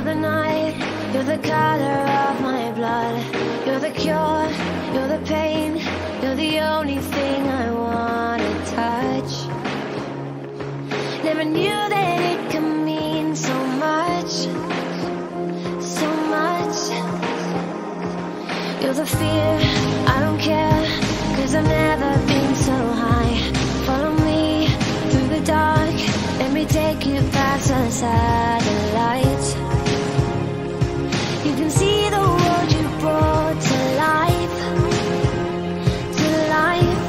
You're the night, you're the color of my blood. You're the cure, you're the pain. You're the only thing I wanna touch. Never knew that it could mean so much, so much. You're the fear, I don't care, 'cause I've never been so high. Follow me through the dark, let me take you past the satellite. You can see the world you brought to life, to life.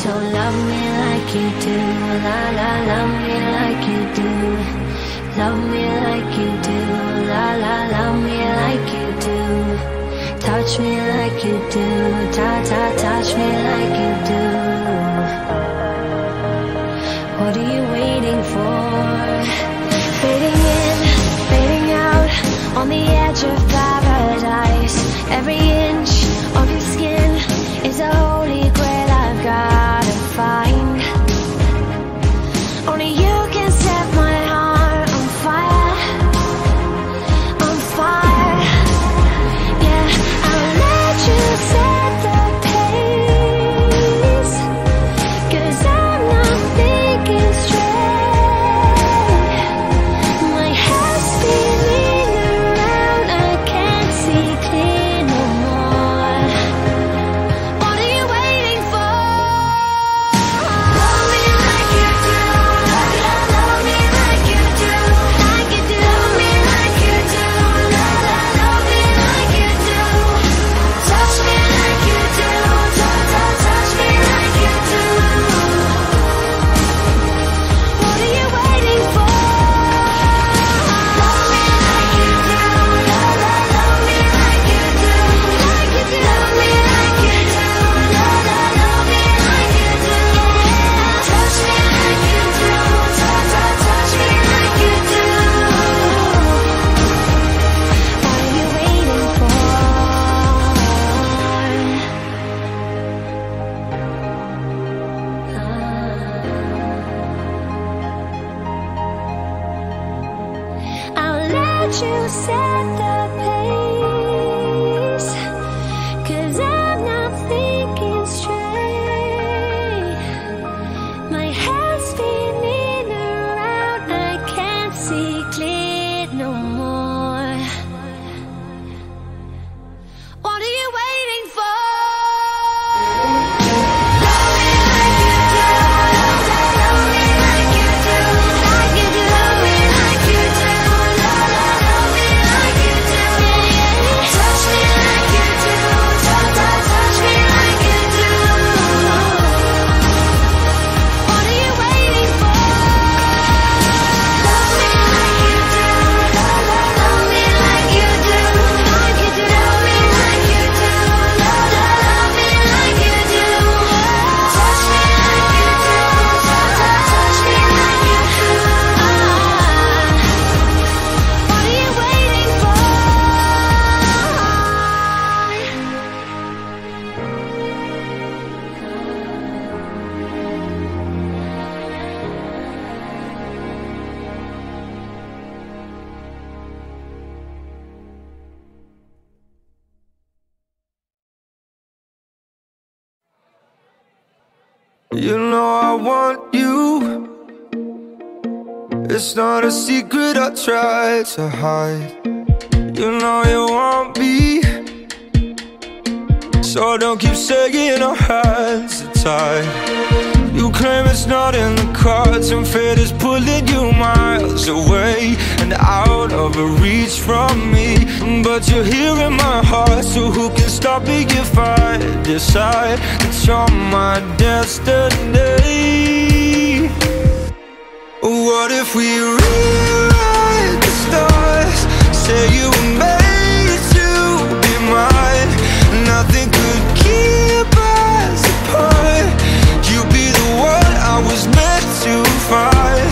So love me like you do, la la. Love me like you do, love me like you do, la la. Love me like you do, touch me like you do, ta ta. Touch me like you do. What are you waiting for? Fading in, fading out, on the edge of paradise. Every inch of your skin is a holy grail I've gotta find. Only you can set my heart on fire, on fire. Yeah, I'll let you set the pace, 'cause I'm not thinking straight. My head's spinning around, I can't see clear no more. What are you waiting for? Love me like you do, love me like you do, like you do. Love me like you do, la la. Love me like you do, touch me like you do, ta ta. Touch me like you do. What are you waiting for? Love me like you do, la la. Love me like you do, like you do. Love me like you do, la la. Love me like you do, yeah. Touch me like you do, ta ta. Touch me like you do. What are you waiting for? I'll let you set the pace, 'cause I'm not thinking straight. My head's spinning around, I can't see clear no more. What are you waiting for? Love me like you do, love me like you do, like you do. Love me like you do, la la. Love me like you do, yeah. Touch me like you do, ta ta. Touch me like you do. What are you waiting for? Love me like you do, la la. Love me like you do, like you do. Love me like you do, la la. Love me like you do, touch me like you do, ta ta. Touch me like you do. What are you waiting for? You know I want you. It's not a secret I try to hide. You know you want me, so don't keep shaking our hands tight. You claim it's not in the cards, and fate is pulling you miles away and out of reach from me. But you're here in my heart, so who can stop me if I decide that you're my destiny? What if we rewrite the stars? Say you were made to be mine. Nothing could keep us apart. You be the one I was meant to find.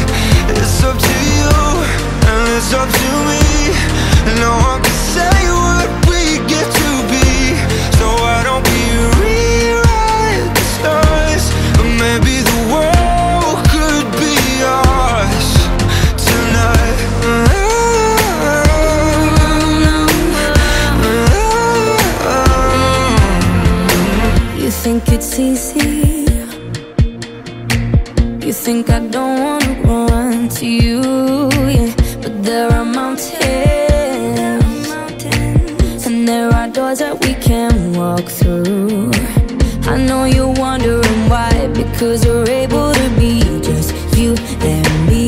It's up to you, and it's up to me. No one can say what we get to be. So why don't we rewrite the stars? Maybe the world could be ours tonight. see. You think I don't want to run to you, yeah. But there are mountains, and there are doors that we can walk through. I know you're wondering why, because we're able to be just you and me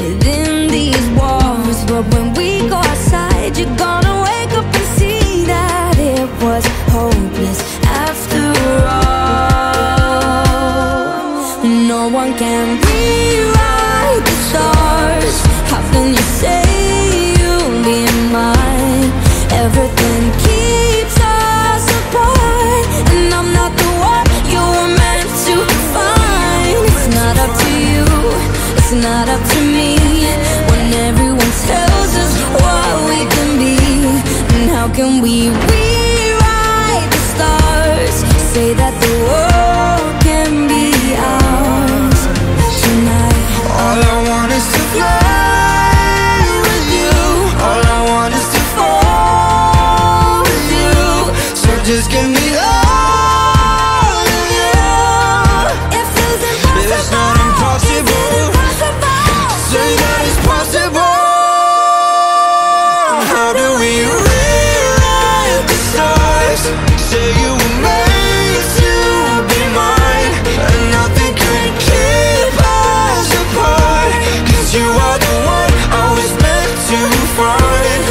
within these walls. But when we go outside, you're gonna wake up and see that it was hopeless after all. No one can rewrite the stars. How can you say you'll be mine? Everything keeps us apart, and I'm not the one you were meant to find. It's not up to you, it's not up to me. When everyone tells us what we can be, and how can we rewrite the stars? Say that the world can be ours tonight. All I want is to fly. Just give me all of you. If it's not impossible, say that it's possible. How do we rewrite the stars? Say you were made to be mine, and nothing could keep us apart. Cause you are the one I was meant to find.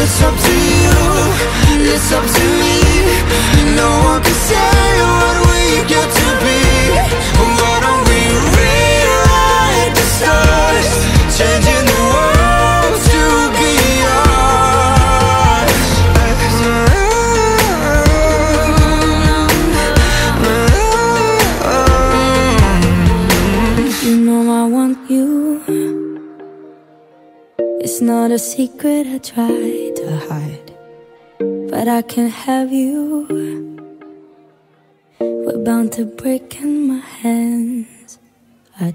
It's up to you, it's up to me. No one can say what we get to be. Why don't we rewrite the stars? Changing the world to be ours. You know I want you. It's not a secret I try to hide, but I can't have you. We're bound to break, and my hands are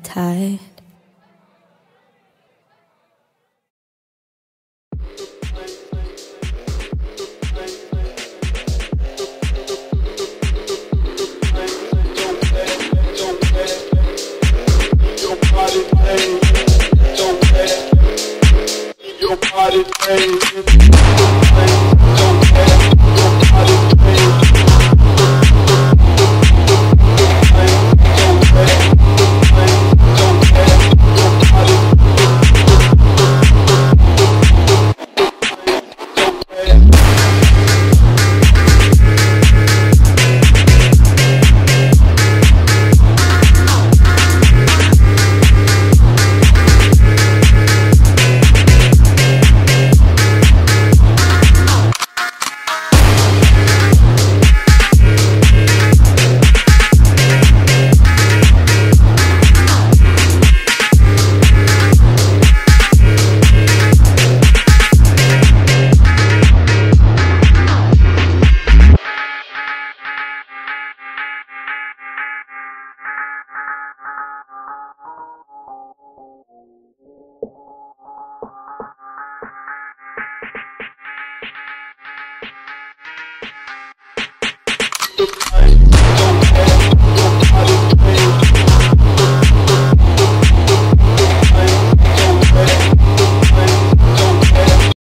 tied.